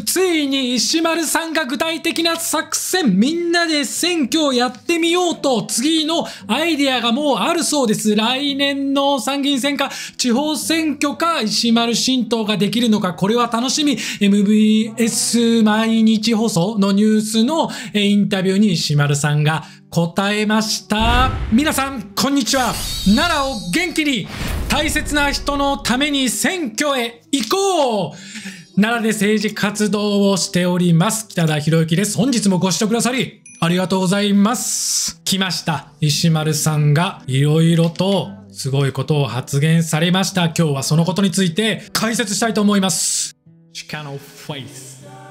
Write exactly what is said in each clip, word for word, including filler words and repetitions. ついに石丸さんが具体的な作戦、みんなで選挙をやってみようと、次のアイディアがもうあるそうです。来年の参議院選か、地方選挙か、石丸新党ができるのか、これは楽しみ。エムビーエス 毎日放送のニュースのインタビューに石丸さんが答えました。皆さん、こんにちは。奈良を元気に、大切な人のために選挙へ行こう。奈良で政治活動をしております。北田博之です。本日もご視聴くださり、ありがとうございます。来ました。石丸さんが色々とすごいことを発言されました。今日はそのことについて解説したいと思います。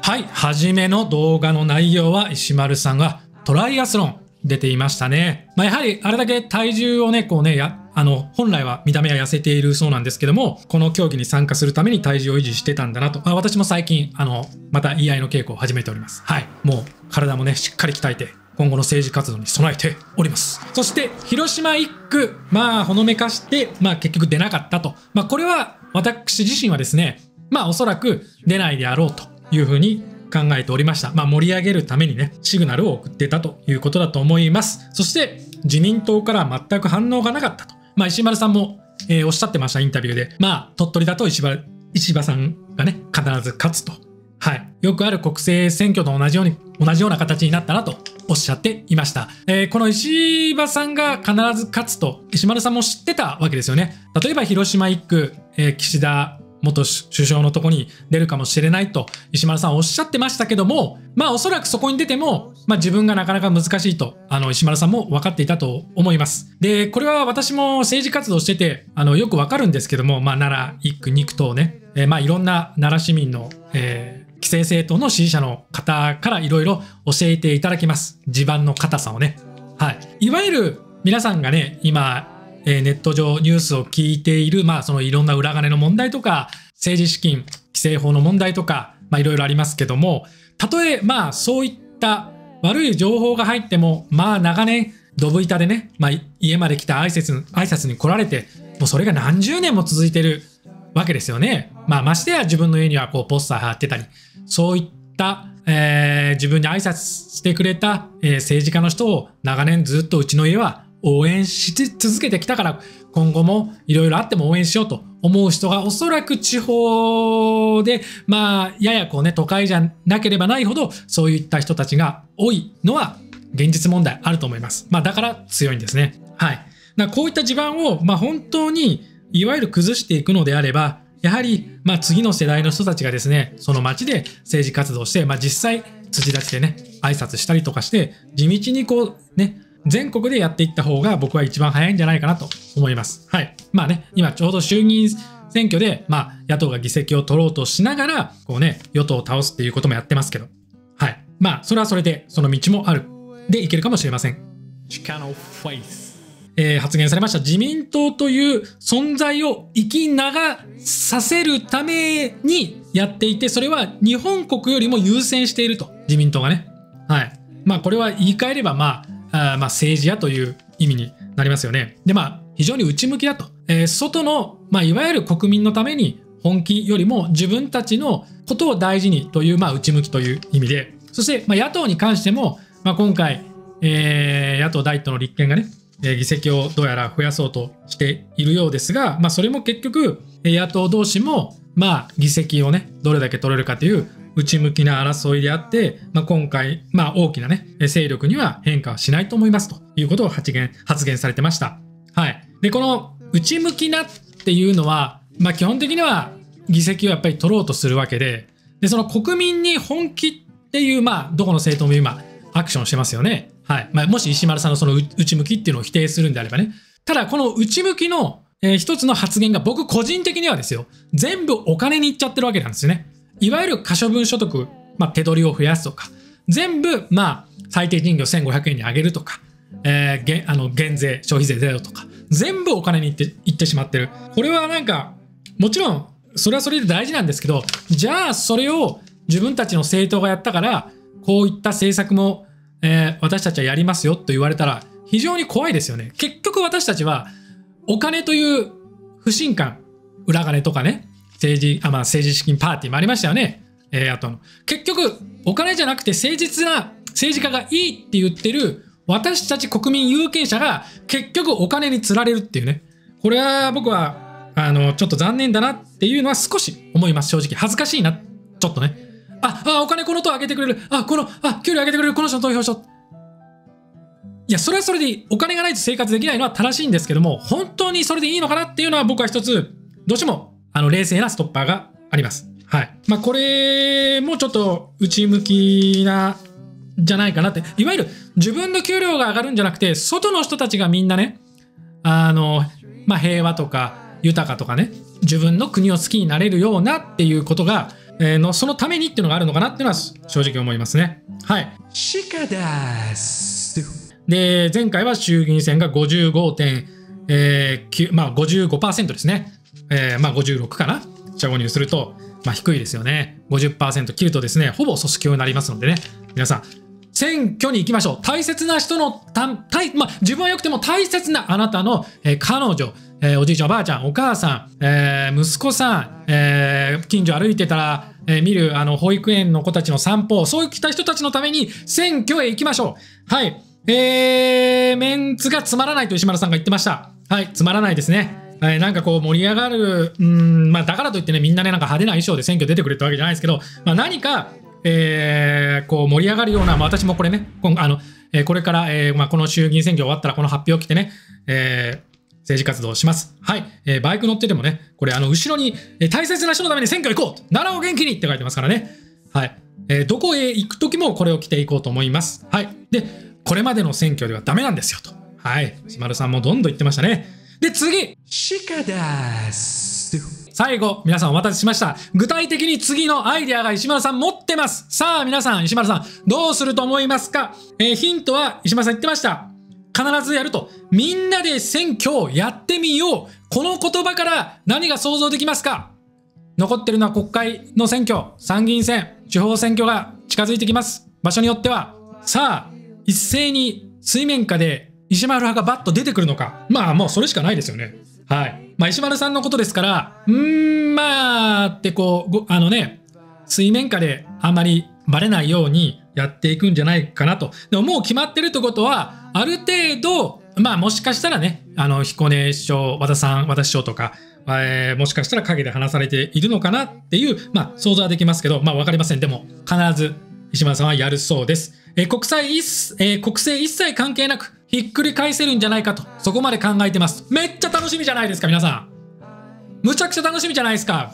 はい、初めの動画の内容は石丸さんがトライアスロン出ていましたね。まあ、やはりあれだけ体重をね、こうね、やあの、本来は見た目は痩せているそうなんですけども、この競技に参加するために体重を維持してたんだなと。あ、私も最近、あの、また言い合いの稽古を始めております。はい。もう、体もね、しっかり鍛えて、今後の政治活動に備えております。そして、広島一区、まあ、ほのめかして、まあ、結局出なかったと。まあ、これは、私自身はですね、まあ、おそらく出ないであろうというふうに考えておりました。まあ、盛り上げるためにね、シグナルを送ってたということだと思います。そして、自民党から全く反応がなかったと。まあ、石丸さんも、えー、おっしゃってました、インタビューで。まあ、鳥取だと石破、石破さんがね、必ず勝つと。はい。よくある国政選挙と同じように、同じような形になったなとおっしゃっていました。えー、この石破さんが必ず勝つと、石丸さんも知ってたわけですよね。例えば、広島一区、えー、岸田元首相のとこに出るかもしれないと、石丸さんおっしゃってましたけども、まあ、おそらくそこに出ても、まあ、自分がなかなか難しいと、あの、石丸さんも分かっていたと思います。で、これは私も政治活動してて、あの、よく分かるんですけども、まあ、奈良いっ区、に区等ね、えー、まあ、いろんな奈良市民の、えー、規制政党の支持者の方からいろいろ教えていただきます。地盤の硬さをね。はい。いわゆる皆さんがね、今、えー、ネット上ニュースを聞いている、まあそのいろんな裏金の問題とか、政治資金、規正法の問題とか、まあいろいろありますけども、たとえまあそういった悪い情報が入っても、まあ長年、ドブ板でね、まあ家まで来た挨拶、挨拶に来られて、もうそれが何十年も続いてるわけですよね。まあましてや自分の家にはこうポスター貼ってたり、そういった、えー、自分に挨拶してくれた、えー、政治家の人を長年ずっとうちの家は応援し続けてきたから、今後もいろいろあっても応援しようと思う人がおそらく地方で、まあ、ややこうね、都会じゃなければないほど、そういった人たちが多いのは現実問題あると思います。まあ、だから強いんですね。はい。だからこういった地盤を、まあ、本当にいわゆる崩していくのであれば、やはり、まあ、次の世代の人たちがですね、その町で政治活動して、まあ、実際、辻立ちでね、挨拶したりとかして、地道にこう、ね、全国でやっていった方が僕は一番早いんじゃないかなと思います。はい。まあね、今ちょうど衆議院選挙で、まあ、野党が議席を取ろうとしながら、こうね、与党を倒すっていうこともやってますけど、はい。まあ、それはそれで、その道もある。で、いけるかもしれません。えー、発言されました自民党という存在を生き長させるためにやっていて、それは日本国よりも優先していると、自民党がね。はい。まあ、これは言い換えれば、まあ、あまあ、政治家という意味になりますよね。で、まあ、非常に内向きだと。えー、外の、まあ、いわゆる国民のために本気よりも自分たちのことを大事にという、まあ、内向きという意味で。そして、まあ、野党に関しても、まあ、今回、えー、野党第一党の立憲がね、議席をどうやら増やそうとしているようですが、まあ、それも結局野党同士もまあ議席をねどれだけ取れるかという内向きな争いであって、まあ、今回まあ大きなね勢力には変化はしないと思いますということを発言発言されてました。はい、でこの内向きなっていうのは、まあ、基本的には議席をやっぱり取ろうとするわけで、でその国民に本気っていうまあどこの政党も今アクションしてますよね。はい。まあ、もし石丸さんのその内向きっていうのを否定するんであればね。ただ、この内向きの、えー、一つの発言が僕個人的にはですよ。全部お金にいっちゃってるわけなんですよね。いわゆる可処分所得、まあ、手取りを増やすとか、全部、まあ、最低賃金をせんごひゃくえんに上げるとか、えー、あの減税、消費税ゼロとか、全部お金にいって、いってしまってる。これはなんか、もちろん、それはそれで大事なんですけど、じゃあ、それを自分たちの政党がやったから、こういった政策も、えー、私たちはやりますよと言われたら非常に怖いですよね。結局私たちはお金という不信感、裏金とかね、政治、あ、まあ政治資金パーティーもありましたよね。えー、あとあの結局お金じゃなくて誠実な政治家がいいって言ってる私たち国民有権者が結局お金に釣られるっていうね、これは僕はあのちょっと残念だなっていうのは少し思います。正直恥ずかしいな、ちょっとね。ああ、お金この党上げてくれる、あこのあ給料上げてくれる、この人の投票しよう。いや、それはそれでお金がないと生活できないのは正しいんですけども、本当にそれでいいのかなっていうのは僕は一つどうしてもあの冷静なストッパーがあります。はい、まあ、これもちょっと内向きなじゃないかなって。いわゆる自分の給料が上がるんじゃなくて、外の人たちがみんなね、あの、まあ、平和とか豊かとかね、自分の国を好きになれるようなっていうことが、えー、のそのためにっていうのがあるのかなっていうのは正直思いますね。はい。鹿です。で、前回は衆議院選が ごじゅうごてんきゅう、まあ ごじゅうごパーセント ですね。えー、まあごじゅうろくかな。じゃあご入すると、まあ低いですよね。ごじゅっパーセント 切るとですね、ほぼ組織票になりますのでね、皆さん、選挙に行きましょう。大切な人のたたい、まあ、自分は良くても大切なあなたの、えー、彼女、えー、おじいちゃんおばあちゃんお母さん、えー、息子さん、えー、近所歩いてたら、えー、見るあの保育園の子たちの散歩、そういった人たちのために選挙へ行きましょう。はい、えー、メンツがつまらないと石丸さんが言ってました。はい、つまらないですね。えー、なんかこう盛り上がる、うん、まあだからといってね、みんなねなんか派手な衣装で選挙出てくれたわけじゃないですけど、まあ何か。えー、こう盛り上がるような、まあ、私もこれね、こ, あの、えー、これから、えーまあ、この衆議院選挙終わったらこの発表を着てね、えー、政治活動をします。はい、えー、バイク乗っててもね、これあの後ろに、えー、大切な人のために選挙行こう、奈良を元気にって書いてますからね。はい、えー、どこへ行くときもこれを着ていこうと思います。はい、で、これまでの選挙ではダメなんですよと。はい、石丸さんもどんどん言ってましたね。で、次、鹿です。最後、皆さんお待たせしました。具体的に次のアイデアが石丸さん持ってます。さあ、皆さん、石丸さん、どうすると思いますか？えー、ヒントは、石丸さん言ってました。必ずやると。みんなで選挙をやってみよう。この言葉から何が想像できますか？残ってるのは国会の選挙、参議院選、地方選挙が近づいてきます。場所によっては。さあ、一斉に水面下で石丸派がバッと出てくるのか。まあ、もうそれしかないですよね。はい。まあ石丸さんのことですから、うーん、まあってこう、あのね、水面下であんまりバレないようにやっていくんじゃないかなと。でももう決まってるってことは、ある程度、まあもしかしたらね、あの、彦根市長、和田さん、和田市長とか、えー、もしかしたら陰で話されているのかなっていう、まあ想像はできますけど、まあわかりません。でも、必ず石丸さんはやるそうです。えー、国際一、えー、国政一切関係なく、ひっくり返せるんじゃないかと、そこまで考えてます。めっちゃ楽しみじゃないですか、皆さん。むちゃくちゃ楽しみじゃないですか。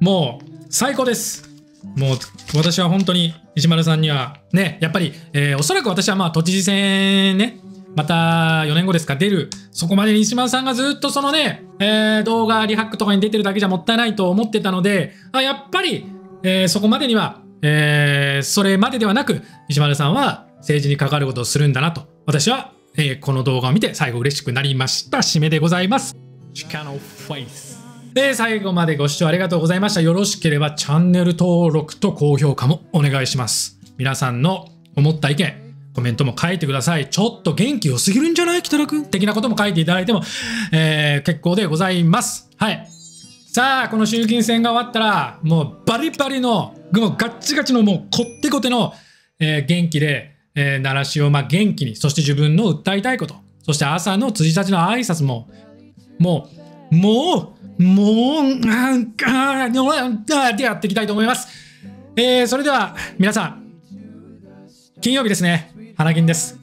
もう、最高です。もう、私は本当に、石丸さんには、ね、やっぱり、えー、おそらく私はまあ、都知事選ね、またよねんごですか、出る。そこまでに石丸さんがずっとそのね、えー、動画、リハックとかに出てるだけじゃもったいないと思ってたので、あやっぱり、えー、そこまでには、えー、それまでではなく、石丸さんは政治に関わることをするんだなと、私は、えー、この動画を見て最後嬉しくなりました。締めでございます。鹿のフェイス。で、最後までご視聴ありがとうございました。よろしければチャンネル登録と高評価もお願いします。皆さんの思った意見、コメントも書いてください。ちょっと元気良すぎるんじゃない？北田くん的なことも書いていただいても、えー、結構でございます。はい。さあ、この衆議院選が終わったら、もうバリバリの、もうガッチガチの、もうこってこての、えー、元気で、えー、鳴らしをまあ元気に、そして自分の訴えたいこと、そして朝の辻たちの挨拶も、もう、もう、もう、なんか、でやっていきたいと思います。えー、それでは、皆さん、金曜日ですね、花金です。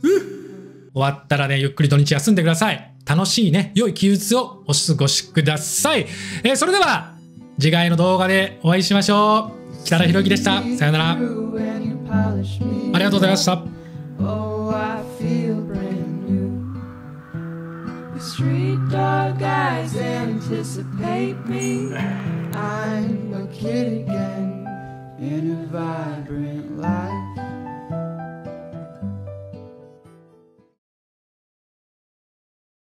終わったらね、ゆっくり土日休んでください。楽しいね、良い休日をお過ごしください。えー、それでは、次回の動画でお会いしましょう。北田裕之でした。さよなら。ありがとうございました。Oh, I feel brand new. The street dog eyes anticipate me. I'm a kitty.